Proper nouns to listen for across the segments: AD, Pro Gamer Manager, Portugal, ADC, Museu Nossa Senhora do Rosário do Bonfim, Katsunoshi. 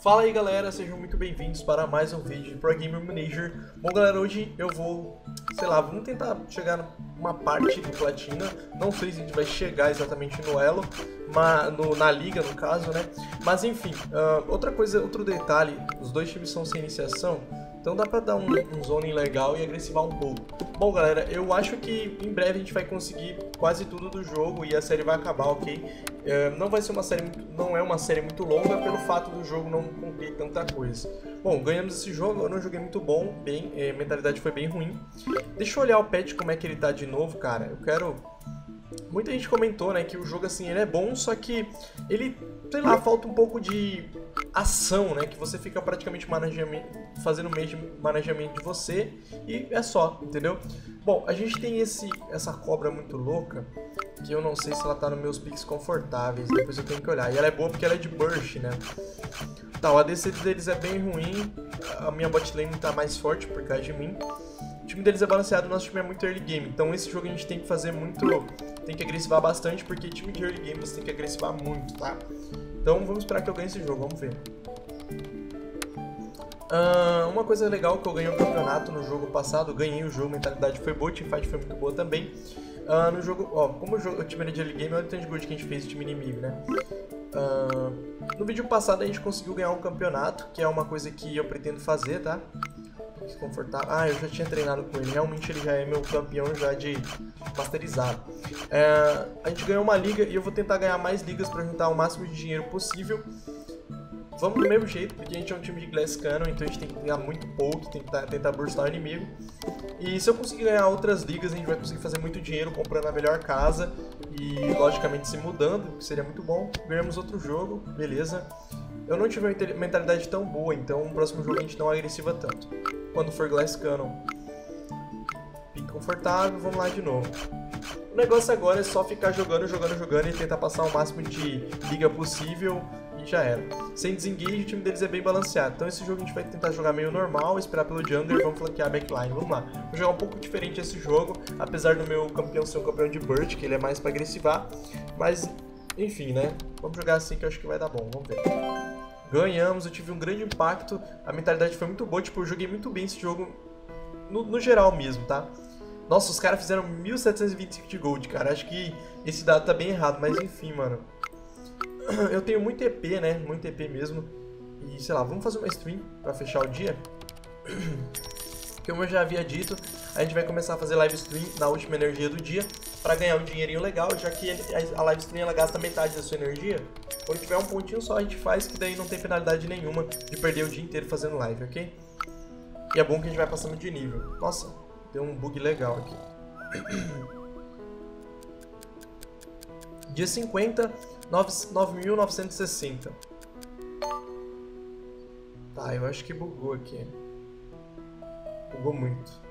Fala aí galera, sejam muito bem-vindos para mais um vídeo de Pro Gamer Manager. Bom galera, hoje eu vou, vamos tentar chegar numa parte de platina. Não sei se a gente vai chegar exatamente no elo, mas na liga no caso, né? Mas enfim, outra coisa, outro detalhe, os dois times são sem iniciação. Então dá pra dar um zoning legal e agressivar um pouco. Bom galera, eu acho que em breve a gente vai conseguir quase tudo do jogo e a série vai acabar, ok? Não vai ser uma série, não é uma série muito longa pelo fato do jogo não cumprir tanta coisa. Bom, ganhamos esse jogo, eu não joguei muito bom, a mentalidade foi bem ruim. Deixa eu olhar o patch como é que ele tá de novo, cara. Eu quero... Muita gente comentou, né, que o jogo, assim, ele é bom, só que ele, falta um pouco de ação, né, que você fica praticamente fazendo o mesmo manejamento de você e é só, entendeu? Bom, a gente tem essa cobra muito louca, que eu não sei se ela tá nos meus picks confortáveis, depois eu tenho que olhar. E ela é boa porque ela é de burst, né? Tá, o ADC deles é bem ruim, a minha botlane tá mais forte por causa de mim. O time deles é balanceado, o nosso time é muito early game, então esse jogo a gente tem que fazer muito, tem que agressivar bastante, porque time de early game você tem que agressivar muito, tá? Então vamos esperar que eu ganhe esse jogo, vamos ver. Uma coisa legal que eu ganhei o campeonato no jogo passado, ganhei o jogo, mentalidade foi boa, teamfight foi muito boa também. No jogo, ó, como o time era de early game, olha o tanto de gold que a gente fez de time inimigo, né? No vídeo passado a gente conseguiu ganhar um campeonato, que é uma coisa que eu pretendo fazer, tá? Confortável. Ah, eu já tinha treinado com ele. Realmente ele já é meu campeão já de masterizado. A gente ganhou uma liga e eu vou tentar ganhar mais ligas para juntar o máximo de dinheiro possível. Vamos do mesmo jeito, porque a gente é um time de Glass Cannon, então a gente tem que ganhar muito pouco, tem que tentar burstar o inimigo. E se eu conseguir ganhar outras ligas, a gente vai conseguir fazer muito dinheiro comprando a melhor casa e, logicamente, se mudando, que seria muito bom. Ganhamos outro jogo, beleza. Eu não tive uma mentalidade tão boa, então o próximo jogo a gente não agressiva tanto. Quando for Glass Cannon. Fique confortável, vamos lá de novo. O negócio agora é só ficar jogando e tentar passar o máximo de liga possível e já era. Sem desengage, o time deles é bem balanceado. Então esse jogo a gente vai tentar jogar meio normal, esperar pelo jungler, vamos flanquear a backline, vamos lá. Vou jogar um pouco diferente esse jogo, apesar do meu campeão ser um campeão de burst, que ele é mais pra agressivar. Mas, enfim, né? Vamos jogar assim que eu acho que vai dar bom, vamos ver. Ganhamos, eu tive um grande impacto, a mentalidade foi muito boa, tipo, eu joguei muito bem esse jogo no geral mesmo, tá? Nossa, os caras fizeram 1725 de gold, cara, acho que esse dado tá bem errado, mas enfim, mano. Eu tenho muito EP, né, muito EP mesmo, e sei lá, vamos fazer uma stream pra fechar o dia? Como eu já havia dito, a gente vai começar a fazer live stream na última energia do dia pra ganhar um dinheirinho legal, já que a live stream ela gasta metade da sua energia. Quando tiver um pontinho só a gente faz, que daí não tem penalidade nenhuma de perder o dia inteiro fazendo live, ok? E é bom que a gente vai passando de nível. Nossa, deu um bug legal aqui. Dia 50, 9.960. Tá, eu acho que bugou aqui. Bugou muito.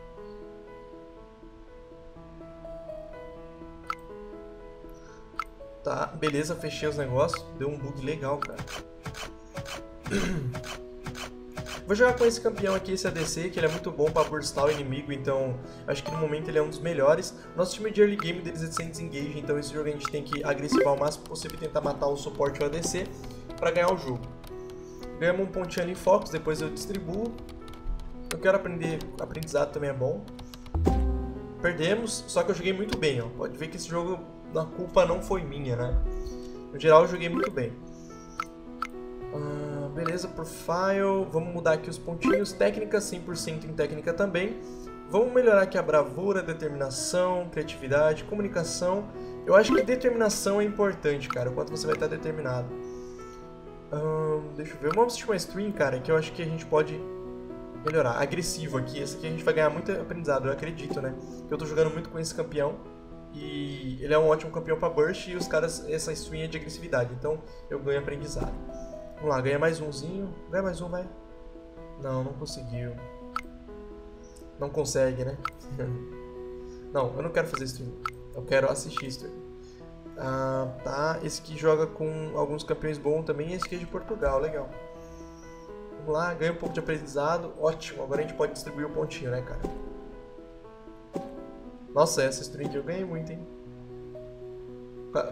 Tá, beleza, fechei os negócios. Deu um bug legal, cara. Vou jogar com esse campeão aqui, esse ADC, que ele é muito bom pra burstar o inimigo, então acho que no momento ele é um dos melhores. Nosso time de early game deles é sem desengage, então esse jogo a gente tem que agressivar o máximo possível e tentar matar o suporte e o ADC pra ganhar o jogo. Ganhamos um pontinho ali em Focus, depois eu distribuo. Eu quero aprender, aprendizado também é bom. Perdemos, só que eu joguei muito bem, ó. Pode ver que esse jogo, a culpa não foi minha, né? No geral eu joguei muito bem. Beleza, profile, vamos mudar aqui os pontinhos. Técnica, 100% em técnica também. Vamos melhorar aqui a bravura, determinação, criatividade, comunicação. Eu acho que determinação é importante, cara, o quanto você vai estar determinado. Deixa eu ver, vamos assistir uma stream, cara, que eu acho que a gente pode... melhorar, agressivo aqui, esse aqui a gente vai ganhar muito aprendizado, eu acredito, né? Eu tô jogando muito com esse campeão e ele é um ótimo campeão pra burst e os caras, essa swing é de agressividade, então eu ganho aprendizado. Vamos lá, ganha mais umzinho, ganha mais um, vai. Não, não conseguiu. Não consegue, né? Não, eu não quero fazer stream, eu quero assistir stream. Tá, esse aqui joga com alguns campeões bons também, esse aqui é de Portugal, legal. Vamos lá, ganha um pouco de aprendizado, ótimo, agora a gente pode distribuir o pontinho, né, cara? Nossa, essa string eu ganhei muito, hein?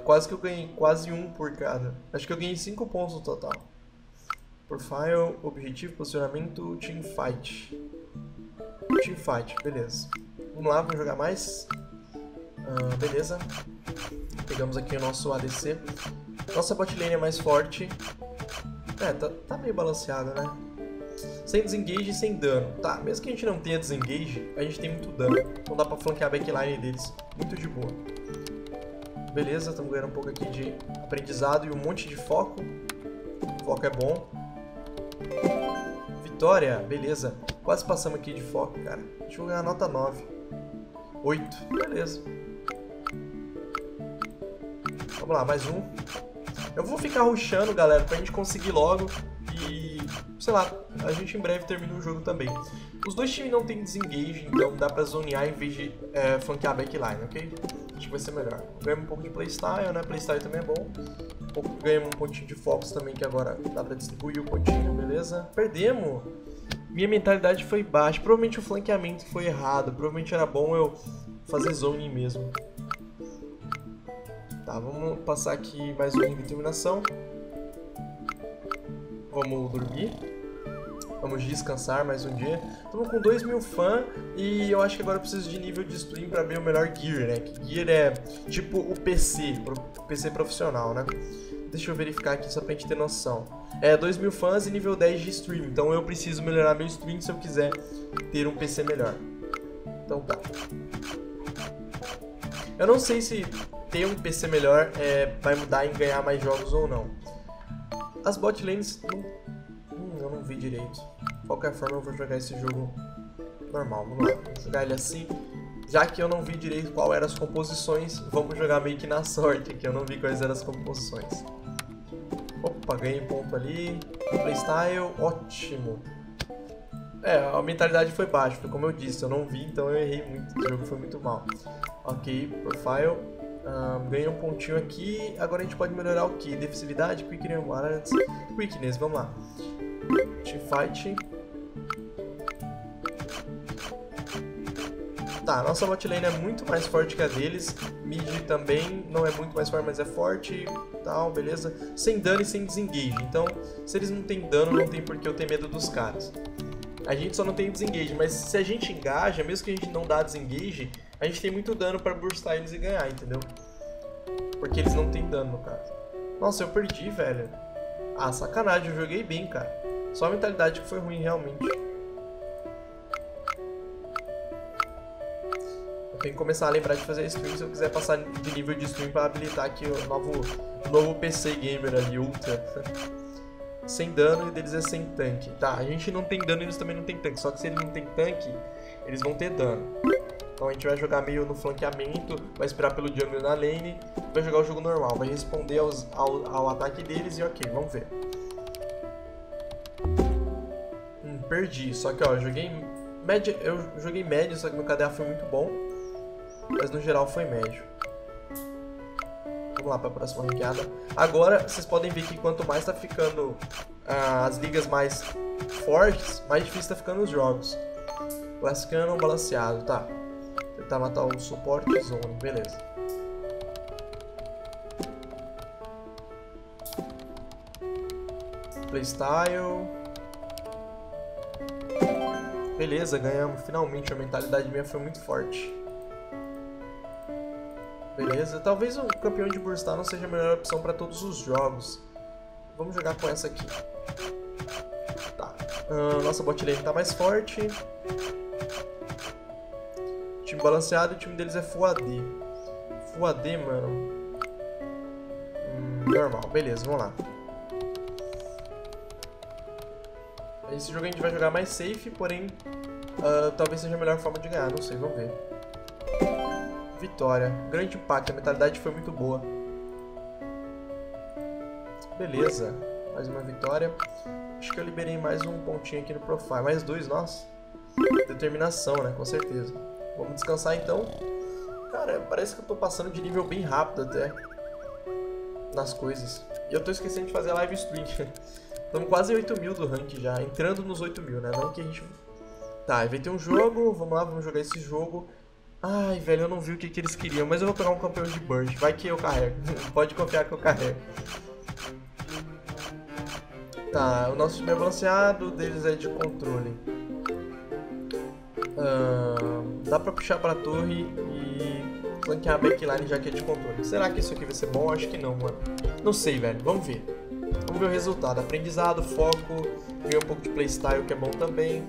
Quase que eu ganhei, quase um por cada. Acho que eu ganhei 5 pontos no total. Profile, objetivo, posicionamento, teamfight. Teamfight, beleza. Vamos lá, vamos jogar mais. Beleza. Pegamos aqui o nosso ADC. Nossa bot lane é mais forte. É, tá meio balanceada, né? Sem desengage e sem dano. Tá, mesmo que a gente não tenha desengage, a gente tem muito dano. Então dá pra flanquear a backline deles. Muito de boa. Beleza, estamos ganhando um pouco aqui de aprendizado e um monte de foco. Foco é bom. Vitória, beleza. Quase passamos aqui de foco, cara. Deixa eu ganhar a nota 9. 8, beleza. Vamos lá, mais um. Eu vou ficar rushando, galera, pra gente conseguir logo. E, sei lá, a gente em breve termina o jogo também. Os dois times não tem desengage, então dá pra zonear em vez de flanquear a backline, ok? Acho que vai ser melhor. Ganhamos um pouco de playstyle, né? Playstyle também é bom. Ganhamos um pontinho de focus também, que agora dá pra distribuir o pontinho, beleza? Perdemos! Minha mentalidade foi baixa. Provavelmente o flanqueamento foi errado. Provavelmente era bom eu fazer zone mesmo. Tá, vamos passar aqui mais um de determinação. Vamos dormir. Vamos descansar mais um dia. Estamos com 2.000 fãs e eu acho que agora eu preciso de nível de stream para ver o melhor gear, né? Que gear é tipo o PC, PC profissional, né? Deixa eu verificar aqui só pra gente ter noção. É, 2.000 fãs e nível 10 de stream. Então eu preciso melhorar meu stream se eu quiser ter um PC melhor. Então tá. Eu não sei se ter um PC melhor vai mudar em ganhar mais jogos ou não. As bot lanes eu não vi direito. De qualquer forma eu vou jogar esse jogo normal. Vamos lá, vou jogar ele assim. Já que eu não vi direito qual eram as composições, vamos jogar meio que na sorte, que eu não vi quais eram as composições. Opa, ganhei ponto ali. Playstyle, ótimo. É, a mentalidade foi baixa, foi como eu disse, eu não vi, então eu errei muito, o jogo foi muito mal. Ok, profile, ganhei um pontinho aqui, agora a gente pode melhorar o que? Defensividade, quickness, vamos lá. Teamfight. Tá, nossa bot lane é muito mais forte que a deles, mid também não é muito mais forte, mas é forte e tal, beleza. Sem dano e sem desengage, então se eles não tem dano, não tem porque eu ter medo dos caras. A gente só não tem desengage, mas se a gente engaja, mesmo que a gente não dá desengage, a gente tem muito dano pra burstar eles e ganhar, entendeu? Porque eles não tem dano, no caso. Nossa, eu perdi, velho. Ah, sacanagem, eu joguei bem, cara. Só a mentalidade que foi ruim, realmente. Eu tenho que começar a lembrar de fazer stream se eu quiser passar de nível de stream pra habilitar aqui o novo PC Gamer ali, Ultra. Sem dano e deles é sem tanque. Tá, a gente não tem dano e eles também não tem tanque. Só que se eles não tem tanque, eles vão ter dano. Então a gente vai jogar meio no flanqueamento, vai esperar pelo jungle na lane, vai jogar o jogo normal, vai responder ao ataque deles e ok, vamos ver. Perdi, só que ó, eu joguei médio, só que meu KDA foi muito bom. Mas no geral foi médio. Vamos lá para a próxima ranqueada. Agora vocês podem ver que quanto mais tá ficando as ligas mais fortes, mais difícil tá ficando os jogos. Classicano, balanceado, tá. Tentar matar o suporte zone, beleza. Playstyle. Beleza, ganhamos finalmente. A mentalidade minha foi muito forte. Beleza, talvez um campeão de burstar não seja a melhor opção para todos os jogos. Vamos jogar com essa aqui. Tá, nossa bot lane tá mais forte. Time balanceado, o time deles é Full AD. Full AD, mano. Normal, beleza, vamos lá. Esse jogo a gente vai jogar mais safe, porém talvez seja a melhor forma de ganhar, não sei, vamos ver. Vitória, grande impacto, a mentalidade foi muito boa. Beleza, mais uma vitória. Acho que eu liberei mais um pontinho aqui no profile, mais dois, nossa. Determinação, né, com certeza. Vamos descansar então. Cara, parece que eu tô passando de nível bem rápido até nas coisas. E eu tô esquecendo de fazer live stream. Estamos quase 8.000 do rank já, entrando nos 8.000, né? Não que a gente... Tá, inventei um jogo, vamos lá, vamos jogar esse jogo. Ai, velho, eu não vi o que eles queriam, mas eu vou pegar um campeão de burst, vai que eu carrego. Pode confiar que eu carrego. Tá, o nosso time é balanceado, o deles é de controle. Dá pra puxar pra torre e flanquear a backline já que é de controle. Será que isso aqui vai ser bom? Acho que não, mano. Não sei, velho. Vamos ver. Vamos ver o resultado. Aprendizado, foco, ganhar um pouco de playstyle, que é bom também.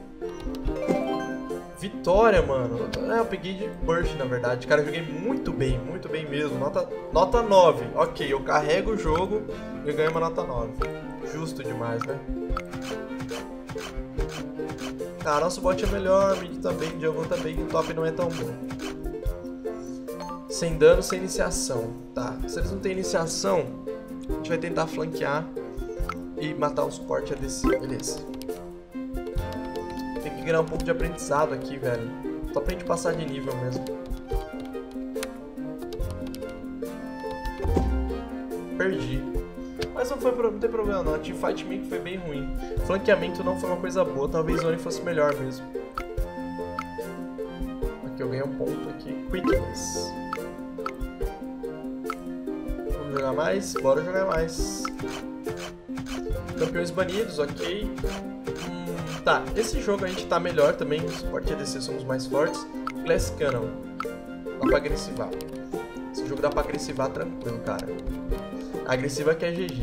Vitória, mano. É, eu peguei de burst, na verdade. Cara, eu joguei muito bem mesmo. Nota 9. Ok, eu carrego o jogo e ganho uma nota 9. Justo demais, né? Ah, nosso bot é melhor, mid também, jungle também, o top não é tão bom. Sem dano, sem iniciação. Tá, se eles não têm iniciação, a gente vai tentar flanquear e matar o suporte ADC. Beleza. Tem que ganhar um pouco de aprendizado aqui, velho. Só pra gente passar de nível mesmo. Perdi. Mas não, não tem problema não, a teamfight meio que foi bem ruim. Flanqueamento não foi uma coisa boa, talvez o Oni fosse melhor mesmo. Aqui eu ganhei um ponto aqui. Quickness. Vamos jogar mais? Bora jogar mais. Campeões banidos, ok. Tá, esse jogo a gente tá melhor também, o suporte ADC somos mais fortes. Glass Cannon. Dá pra agressivar. Esse jogo dá pra agressivar tranquilo, cara. Agressiva que é GG.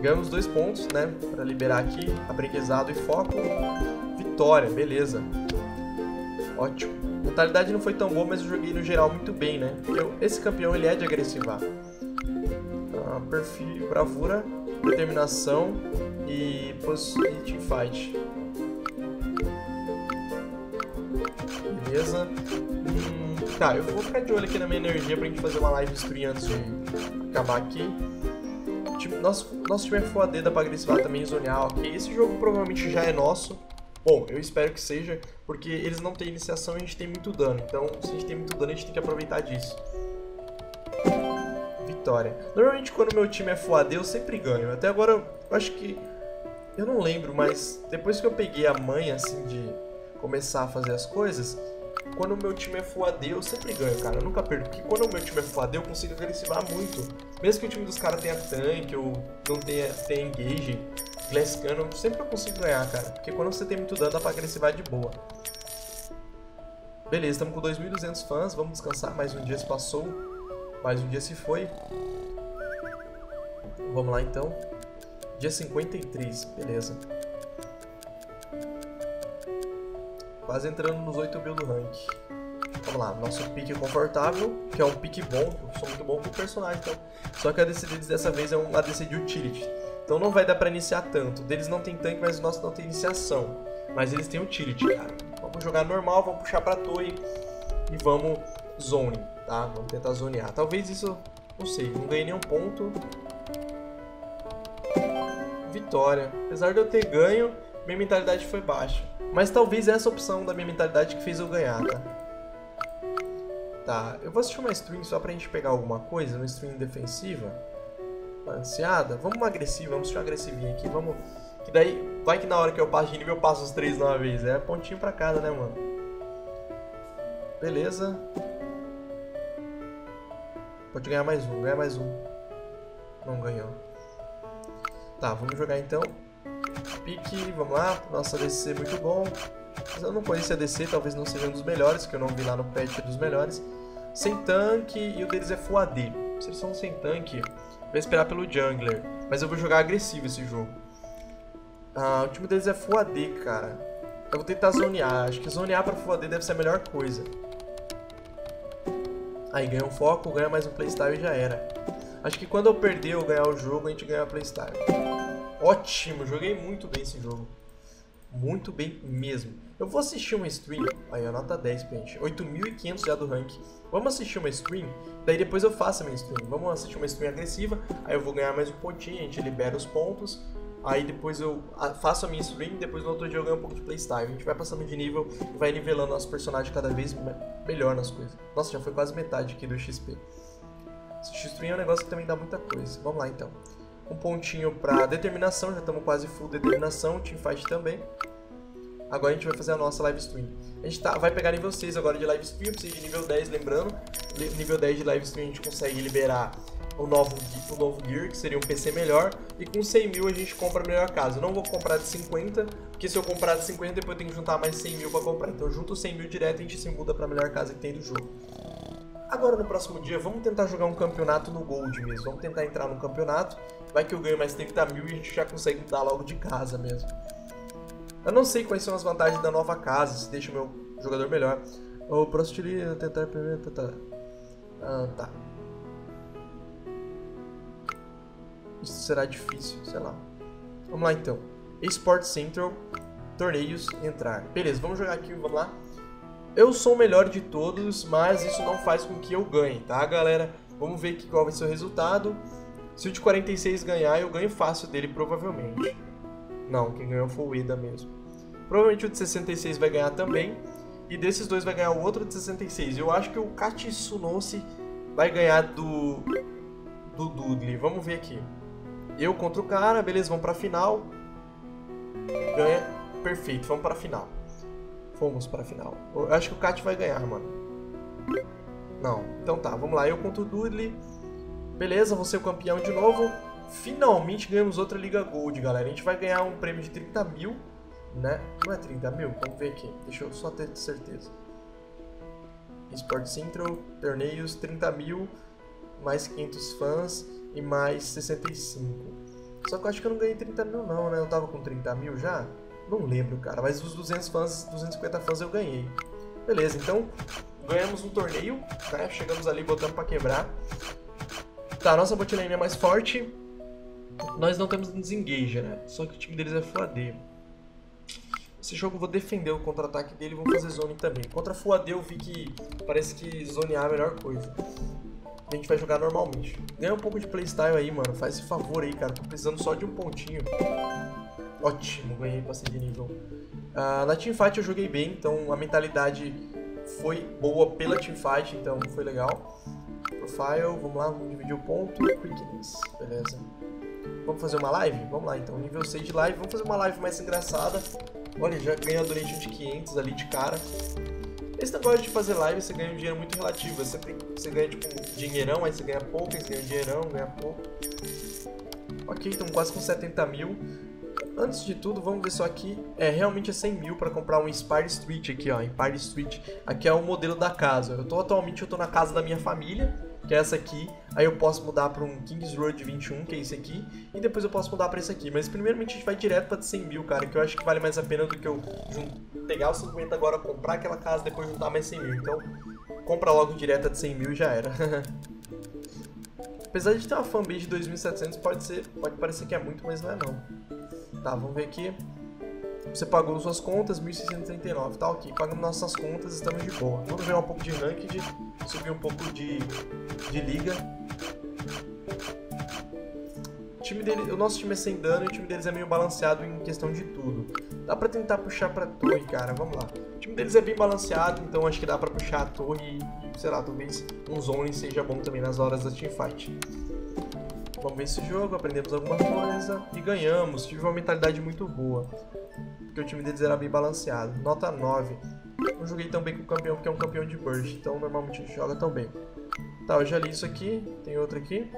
Ganhamos 2 pontos, né? Pra liberar aqui. Aprendizado e foco. Vitória, beleza. Ótimo. Mentalidade não foi tão boa, mas eu joguei no geral muito bem, né? Esse campeão, ele é de agressivar. Perfil, bravura, determinação e teamfight. Beleza. Tá, eu vou ficar de olho aqui na minha energia pra gente fazer uma live stream antes de acabar aqui. Nosso time é full AD, dá pra agressivar também, zonear, ok. Esse jogo provavelmente já é nosso. Bom, eu espero que seja, porque eles não têm iniciação e a gente tem muito dano. Então, se a gente tem muito dano, a gente tem que aproveitar disso. Vitória. Normalmente, quando meu time é full AD, eu sempre ganho. Até agora, eu acho que... eu não lembro, mas depois que eu peguei a manha, assim, de começar a fazer as coisas... quando o meu time é full AD, eu sempre ganho, cara. Eu nunca perco, porque quando o meu time é full AD, eu consigo agressivar muito. Mesmo que o time dos caras tenha tanque ou não tenha engage, Glass Cannon, sempre eu consigo ganhar, cara. Porque quando você tem muito dano, dá pra agressivar de boa. Beleza, estamos com 2.200 fãs. Vamos descansar, mais um dia se passou. Mais um dia se foi. Vamos lá, então. Dia 53, beleza. Quase entrando nos 8.000 do rank. Vamos lá, nosso pick é confortável, que é um pick bom, eu sou muito bom pro personagem, então. Só que a ADC deles dessa vez é um ADC de utility, então não vai dar pra iniciar tanto. Deles não tem tanque, mas o nosso não tem iniciação. Mas eles têm utility, cara. Vamos jogar normal, vamos puxar pra torre e vamos zone, tá? Vamos tentar zonear. Talvez isso, não sei, não ganhei nenhum ponto. Vitória. Apesar de eu ter ganho, minha mentalidade foi baixa. Mas talvez essa opção da minha mentalidade que fez eu ganhar, tá? Tá, eu vou assistir uma stream só pra gente pegar alguma coisa, uma stream defensiva, balanceada. Vamos uma agressiva, vamos assistir uma agressivinha aqui, vamos... que daí, vai que na hora que eu passo de nível, eu passo os 3 de uma vez. É pontinho pra cada, né, mano? Beleza. Pode ganhar mais um, ganha mais um. Não ganhou. Tá, vamos jogar então. Pique, vamos lá, nossa ADC é muito bom. Eu não conheço a ADC, talvez não seja um dos melhores, que eu não vi lá no patch dos melhores. Sem tanque e o deles é full AD. Se eles são sem tanque, vou esperar pelo jungler, mas eu vou jogar agressivo esse jogo. O time deles é full AD, cara. Eu vou tentar zonear, acho que zonear pra full AD deve ser a melhor coisa. Aí ganha um foco, ganha mais um playstyle e já era. Acho que quando eu perder ou ganhar o jogo, a gente ganha a playstyle. Ótimo, joguei muito bem esse jogo. Muito bem mesmo. Eu vou assistir uma stream. Aí, ó, nota 10 pra gente. 8.500 já do rank. Vamos assistir uma stream. Daí depois eu faço a minha stream. Vamos assistir uma stream agressiva. Aí eu vou ganhar mais um pontinho. A gente libera os pontos. Aí depois eu faço a minha stream. Depois no outro dia eu ganho um pouco de playstyle. A gente vai passando de nível e vai nivelando nosso personagem cada vez melhor nas coisas. Nossa, já foi quase metade aqui do XP. Assistir stream é um negócio que também dá muita coisa. Vamos lá então. Um pontinho pra determinação, já estamos quase full determinação, teamfight também. Agora a gente vai fazer a nossa live stream. A gente vai pegar nível 6 agora de live stream, precisa de nível 10, lembrando. Nível 10 de live stream a gente consegue liberar o novo Gear, que seria um PC melhor, e com 100 mil a gente compra a melhor casa. Eu não vou comprar de 50, porque se eu comprar de 50, depois eu tenho que juntar mais 100 mil pra comprar. Então eu junto 100 mil direto e a gente se muda pra melhor casa que tem do jogo. Agora no próximo dia, vamos tentar jogar um campeonato no Gold mesmo. Vamos tentar entrar no campeonato, vai que eu ganho mais 30 mil e a gente já consegue mudar logo de casa mesmo. Eu não sei quais são as vantagens da nova casa, se deixa o meu jogador melhor. O próximo dia tentar primeiro. Ah, tá. Isso será difícil, sei lá. Vamos lá então. Esports Central, torneios, entrar. Beleza, vamos jogar aqui, vamos lá. Eu sou o melhor de todos, mas isso não faz com que eu ganhe, tá galera? Vamos ver aqui qual vai ser o resultado. Se o de 46 ganhar, eu ganho fácil dele, provavelmente. Não, quem ganhou foi o Eda mesmo. Provavelmente o de 66 vai ganhar também. E desses dois vai ganhar o outro de 66. Eu acho que o Katsunoshi vai ganhar do Dudley. Vamos ver aqui. Eu contra o cara, beleza, vamos pra final. Ganha, perfeito, vamos pra final. Fomos pra final. Eu acho que o Kat vai ganhar, mano. Não, então tá, vamos lá, eu contra o Dudley. Beleza, vou ser o campeão de novo. Finalmente ganhamos outra Liga Gold, galera. A gente vai ganhar um prêmio de 30 mil, né? Não é 30 mil? Vamos ver aqui. Deixa eu só ter certeza. Esports Central, torneios, 30 mil, mais 500 fãs e mais 65. Só que eu acho que eu não ganhei 30 mil não, né? Eu tava com 30 mil já? Não lembro, cara. Mas os 200 fãs, 250 fãs eu ganhei. Beleza, então ganhamos um torneio, né? Chegamos ali, botando pra quebrar. Tá, nossa bot lane é mais forte. Nós não temos um desengage, né? Só que o time deles é FUAD. Esse jogo eu vou defender o contra-ataque dele e vou fazer zone também. Contra FUAD eu vi que parece que zonear é a melhor coisa. A gente vai jogar normalmente. Ganha um pouco de playstyle aí, mano. Faz esse favor aí, cara. Tô precisando só de um pontinho. Ótimo, ganhei, passei de nível. Na teamfight eu joguei bem, então a mentalidade foi boa pela teamfight, então foi legal. Profile, vamos lá, vamos dividir o ponto. Quickness, beleza. Vamos fazer uma live? Vamos lá então, nível 6 de live, vamos fazer uma live mais engraçada. Olha, já ganhei a donation de 500 ali de cara. Esse negócio de fazer live, você ganha um dinheiro muito relativo. Você ganha tipo um dinheirão, aí você ganha pouco, aí você ganha um dinheirão, ganha pouco. Ok, estamos quase com 70 mil. Antes de tudo, vamos ver só aqui, realmente é 100 mil pra comprar um Empire Street aqui, ó, Empire Street. Aqui é o modelo da casa, atualmente eu tô na casa da minha família, que é essa aqui. Aí eu posso mudar pra um Kings Road 21, que é esse aqui, e depois eu posso mudar pra esse aqui. Mas primeiramente a gente vai direto pra de 100 mil, cara, que eu acho que vale mais a pena do que eu pegar os 50 agora, comprar aquela casa, depois juntar mais 100 mil. Então, compra logo direto de 100 mil e já era. Apesar de ter uma fanbase de 2.700, pode parecer que é muito, mas não é não. Tá, vamos ver aqui. Você pagou suas contas, 1.639, tá ok. Pagamos nossas contas, estamos de boa. Vamos jogar um pouco de ranked, subir um pouco de liga. O time dele, o nosso time é sem dano e o time deles é meio balanceado em questão de tudo. Dá pra tentar puxar pra torre, cara, vamos lá. O time deles é bem balanceado, então acho que dá pra puxar a torre e... sei lá, talvez um zone seja bom também nas horas da teamfight. Vamos ver esse jogo, aprendemos alguma coisa e ganhamos. Tive uma mentalidade muito boa, porque o time deles era bem balanceado. Nota 9. Não joguei tão bem com o campeão, porque é um campeão de burst, então normalmente a gente joga tão bem. Tá, eu já li isso aqui, tem outro aqui.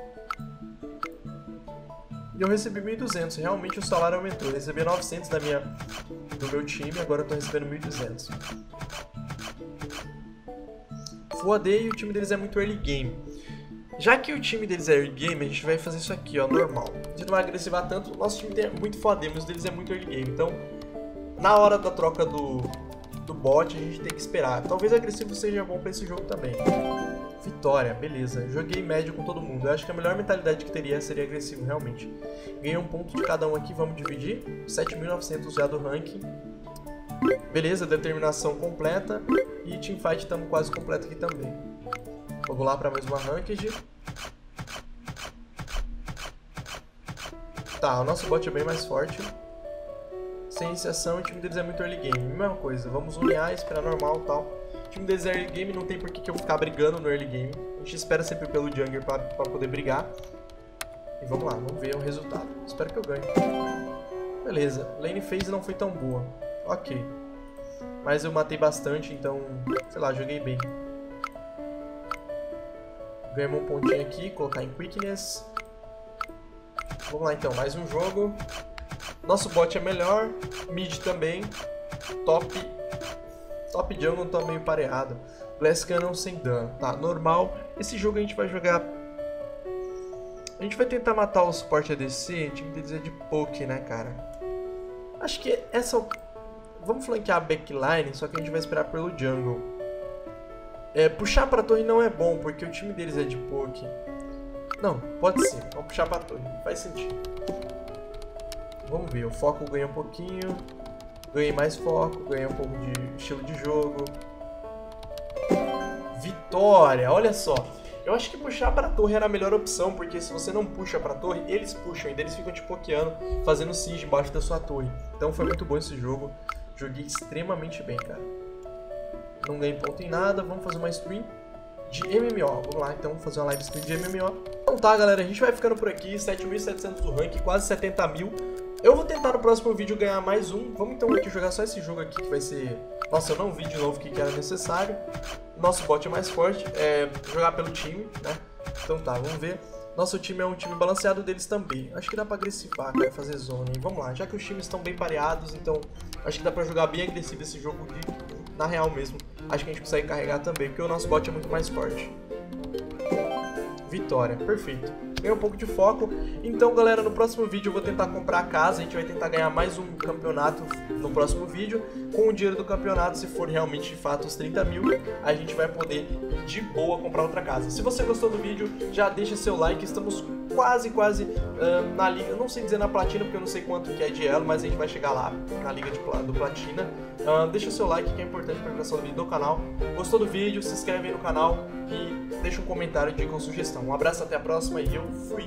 E eu recebi 1.200, realmente o salário aumentou. Eu recebi 900 do meu time, agora eu tô recebendo 1.200. FUAD e o time deles é muito early game. Já que o time deles é early game, a gente vai fazer isso aqui, ó, normal. A gente não vai agressivar tanto, o nosso time tem muito FUAD, mas o deles é muito early game. Então, na hora da troca do bot, a gente tem que esperar. Talvez agressivo seja bom pra esse jogo também. Vitória, beleza. Joguei médio com todo mundo. Eu acho que a melhor mentalidade que teria seria agressivo, realmente. Ganhei um ponto de cada um aqui, vamos dividir. 7.900 já do ranking. Beleza, determinação completa. E teamfight estamos quase completo aqui também. Vamos lá para mais uma ranked. Tá, o nosso bot é bem mais forte. Sem iniciação, o time deles é muito early game. Mesma coisa, vamos unir, esperar normal e tal. O time deles é early game, não tem por que eu ficar brigando no early game. A gente espera sempre pelo jungler para poder brigar. E vamos lá, vamos ver o resultado. Espero que eu ganhe. Beleza, lane phase não foi tão boa. Ok. Mas eu matei bastante, então, sei lá, joguei bem. Ganhamos um pontinho aqui, colocar em Quickness. Vamos lá então, mais um jogo. Nosso bot é melhor, mid também, top jungle tá meio pareado. Blast Cannon sem dano, tá, normal. Esse jogo a gente vai jogar... A gente vai tentar matar o suporte ADC, tinha que dizer de poke, né, cara? Acho que essa... Vamos flanquear a backline, só que a gente vai esperar pelo jungle. É, puxar pra torre não é bom, porque o time deles é de poke. Não, pode ser, vamos puxar pra torre, faz sentido. Vamos ver, o foco ganha um pouquinho. Ganhei mais foco, ganhei um pouco de estilo de jogo. Vitória, olha só. Eu acho que puxar pra torre era a melhor opção, porque se você não puxa pra torre, eles puxam, e eles ficam te pokeando, fazendo siege embaixo da sua torre. Então foi muito bom esse jogo, joguei extremamente bem, cara. Não ganhei ponto em nada, vamos fazer uma stream de MMO. Vamos lá, então, fazer uma live stream de MMO. Então tá, galera, a gente vai ficando por aqui, 7.700 do rank, quase 70 mil. Eu vou tentar no próximo vídeo ganhar mais um. Vamos então aqui jogar só esse jogo aqui que vai ser... Nossa, eu não vi de novo o que era necessário. Nosso bot é mais forte. É jogar pelo time, né? Então tá, vamos ver. Nosso time é um time balanceado, deles também. Acho que dá pra agressivar, cara, fazer zone. Vamos lá, já que os times estão bem pareados, então acho que dá pra jogar bem agressivo esse jogo aqui. Na real mesmo. Acho que a gente consegue carregar também, porque o nosso bot é muito mais forte. Vitória, perfeito. Ganhei um pouco de foco. Então, galera, no próximo vídeo eu vou tentar comprar a casa. A gente vai tentar ganhar mais um campeonato no próximo vídeo. Com o dinheiro do campeonato, se for realmente de fato os 30 mil, a gente vai poder de boa comprar outra casa. Se você gostou do vídeo, já deixa seu like. Estamos quase na liga. Eu não sei dizer na platina, porque eu não sei quanto que é de elo, mas a gente vai chegar lá na liga do platina. Deixa seu like, que é importante para a divulgação do vídeo do canal. Gostou do vídeo? Se inscreve aí no canal e deixa um comentário de sugestão. Um abraço, até a próxima e eu fui!